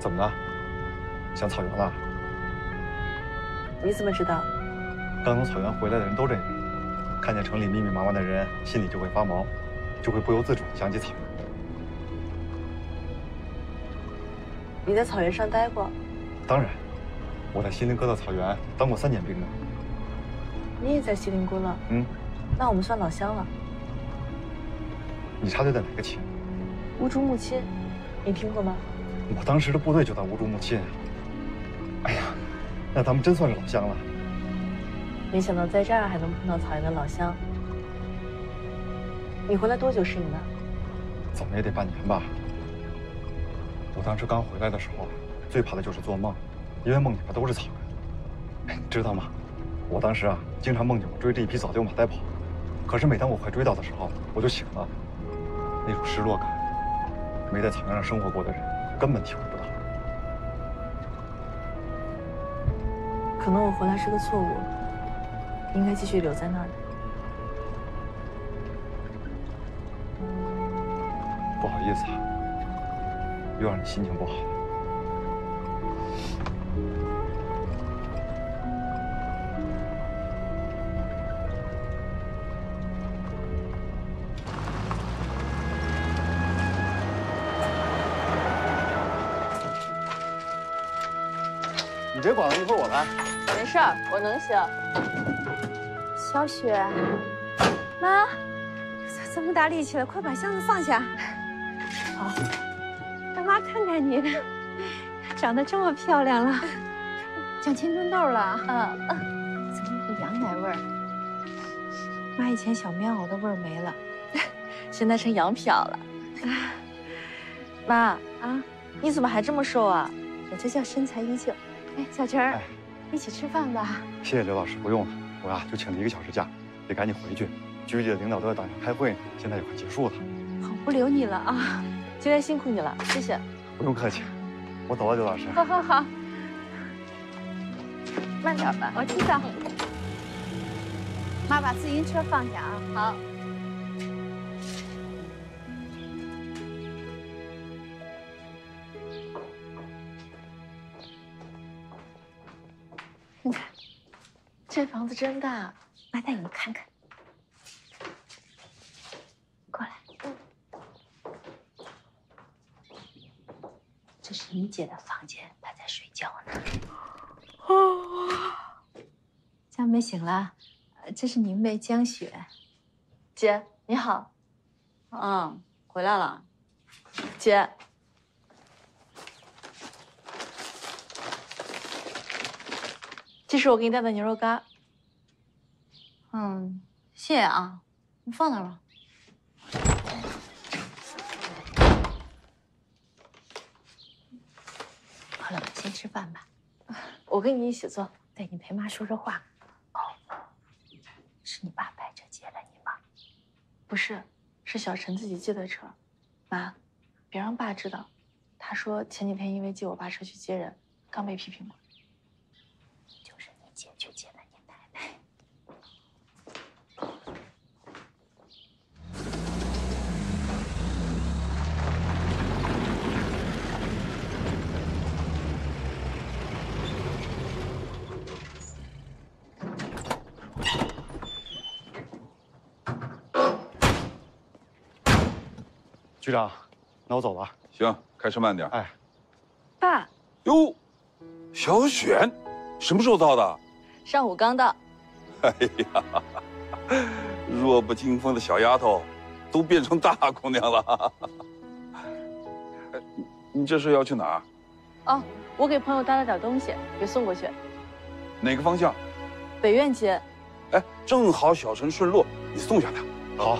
怎么了？想草原了？你怎么知道？刚从草原回来的人都这样，看见城里密密麻麻的人，心里就会发毛，就会不由自主想起草原。 你在草原上待过？当然，我在锡林郭勒草原当过3年兵呢。你也在锡林郭勒？嗯。那我们算老乡了。你插队在哪个旗？乌珠穆沁，你听过吗？我当时的部队就在乌珠穆沁。哎呀，那咱们真算是老乡了。没想到在这儿还能碰到草原的老乡。你回来多久适应的？怎么也得半年吧。 我当时刚回来的时候，最怕的就是做梦，因为梦里边都是草原。你知道吗？我当时啊，经常梦见我追着一匹早丢马在跑，可是每当我快追到的时候，我就醒了。那种失落感，没在草原上生活过的人根本体会不到。可能我回来是个错误，应该继续留在那里。不好意思啊。 又让你心情不好。你别管了，一会儿我来。没事儿，我能行。小雪，妈，怎么打理起来？快把箱子放下。好。 妈，看看你，长得这么漂亮了，长青春痘了啊！嗯，怎么有股羊奶味儿？妈，以前小棉袄的味儿没了，现在成羊瞟了。妈啊，你怎么还这么瘦啊？我这叫身材依旧。哎，小陈儿，一起吃饭吧。谢谢刘老师，不用了，我呀就请了1个小时假，得赶紧回去。局里的领导都要打电话开会呢，现在也快结束了。好，不留你了啊。 今天辛苦你了，谢谢。不用客气，我走了，刘老师。好好好，慢点吧，我知道。妈，把自行车放下啊。好。你看，这房子真大，妈带你看看。 这是你姐的房间，她在睡觉呢。哦，江梅醒了，这是您妹江雪。姐你好，嗯，回来了。姐，这是我给你带的牛肉干。嗯，谢谢啊，你放那儿吧。 好了，先吃饭吧。我跟你一起做。对，你陪妈说说话。哦，是你爸白车借了你吗？不是，是小陈自己借的车。妈，别让爸知道。他说前几天因为借我爸车去接人，刚被批评过。就是你姐去接的你奶奶。局长，那我走了。行，开车慢点。哎，爸。哟，小雪，什么时候到的？上午刚到。哎呀，弱不禁风的小丫头，都变成大姑娘了。你这是要去哪儿？哦，我给朋友带了点东西，给送过去。哪个方向？北苑街。哎，正好小陈顺路，你送下他。好。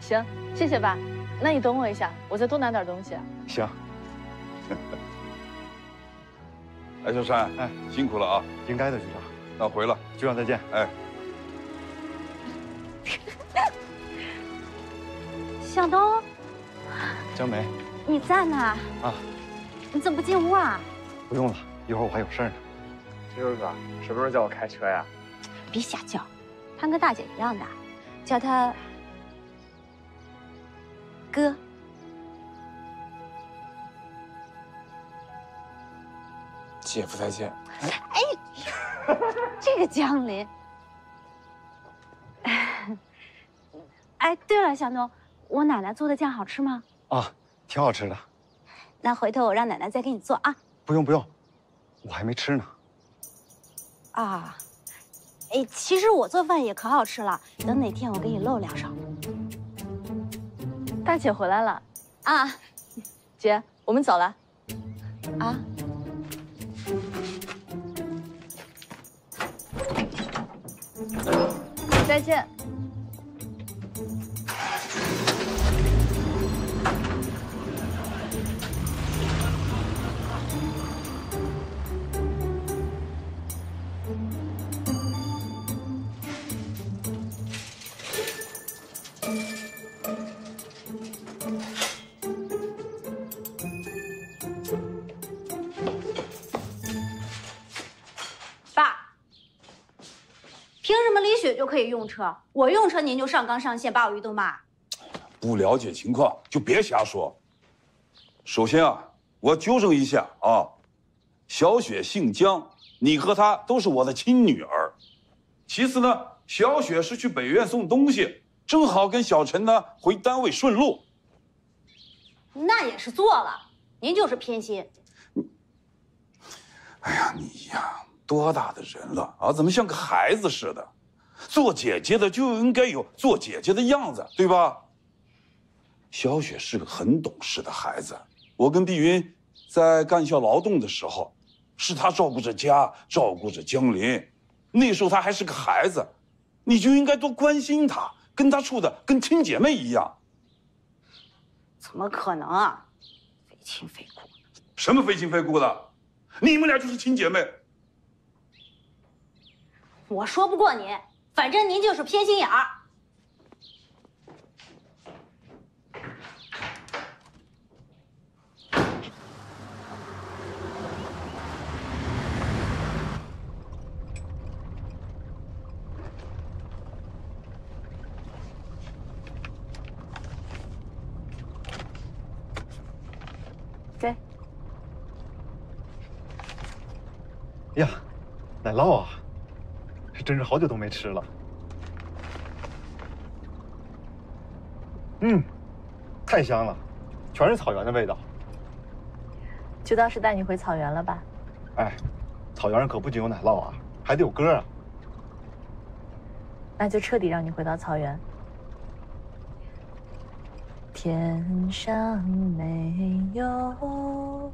行，谢谢爸。 那你等我一下，我再多拿点东西。行。哎，小山，哎，辛苦了啊！应该的，局长。那回了，局长再见。哎。向东。江梅。你在哪？啊。你怎么不进屋啊？不用了，一会儿我还有事儿呢。陈叔叔，什么时候叫我开车呀？别瞎叫，他跟大姐一样的，叫他。 哥，姐夫再见。哎，这个江林。哎，对了，向东，我奶奶做的酱好吃吗？啊，挺好吃的。那回头我让奶奶再给你做啊。不用不用，我还没吃呢。啊，哎，其实我做饭也可好吃了，等哪天我给你露两勺。大姐回来了。啊，姐，我们走了。啊。 再见。爸。 凭什么李雪就可以用车？我用车您就上纲上线，把我一顿骂。不了解情况就别瞎说。首先啊，我纠正一下啊，小雪姓江，你和她都是我的亲女儿。其次呢，小雪是去北院送东西，正好跟小陈呢回单位顺路。那也是做了，您就是偏心。哎呀，你呀。 多大的人了啊！怎么像个孩子似的？做姐姐的就应该有做姐姐的样子，对吧？小雪是个很懂事的孩子。我跟碧云在干校劳动的时候，是她照顾着家，照顾着江林。那时候她还是个孩子，你就应该多关心她，跟她处的跟亲姐妹一样。怎么可能啊！非亲非故。什么非亲非故的？你们俩就是亲姐妹。 我说不过您，反正您就是偏心眼儿。给。呀，奶酪啊！ 真是好久都没吃了，嗯，太香了，全是草原的味道。就当是带你回草原了吧。哎，草原上可不仅有奶酪啊，还得有歌啊。那就彻底让你回到草原。天上没有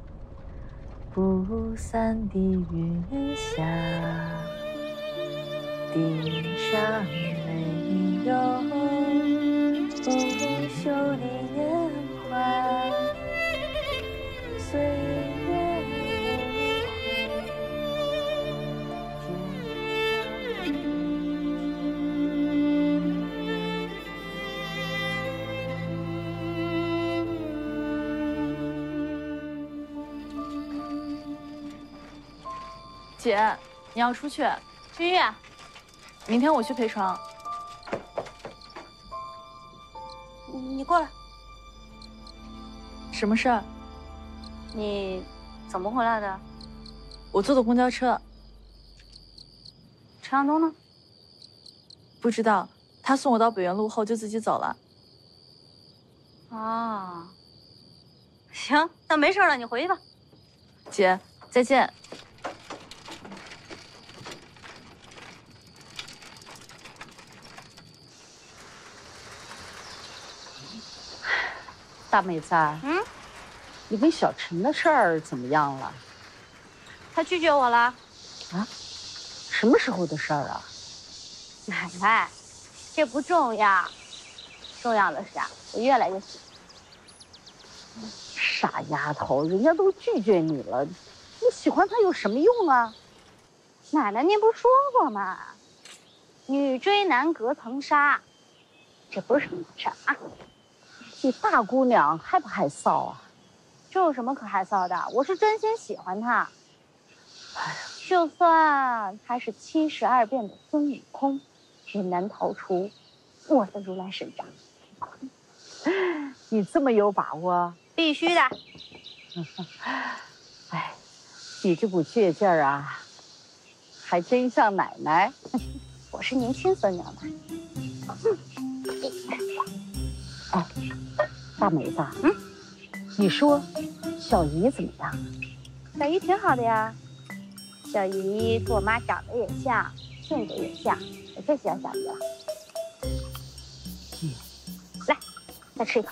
不散的云霞。 地上没有不朽的年华，岁月无情。姐，你要出去？君悦。 明天我去陪床，你过来。什么事儿？你怎么回来的？我坐的公交车。陈向东呢？不知道，他送我到北园路后就自己走了。啊，行，那没事了，你回去吧。姐，再见。 大妹子，嗯，你跟小陈的事儿怎么样了？他拒绝我了。啊？什么时候的事儿啊？奶奶，这不重要，重要的是啊，我越来越喜欢。傻丫头，人家都拒绝你了，你喜欢他有什么用啊？奶奶，您不是说过吗？女追男隔层纱，这不是什么事儿啊。 你大姑娘害不害臊啊？这有什么可害臊的？我是真心喜欢他。哎呀，就算他是72变的孙悟空，也难逃出我的如来神掌。你这么有把握？必须的。哎，你这股倔劲儿啊，还真像奶奶。我是您亲孙女嘛。哎，大梅子，嗯，你说小姨怎么样？小姨挺好的呀，小姨跟我妈长得也像，性格也像，我最喜欢小姨了。嗯，来，再吃一口。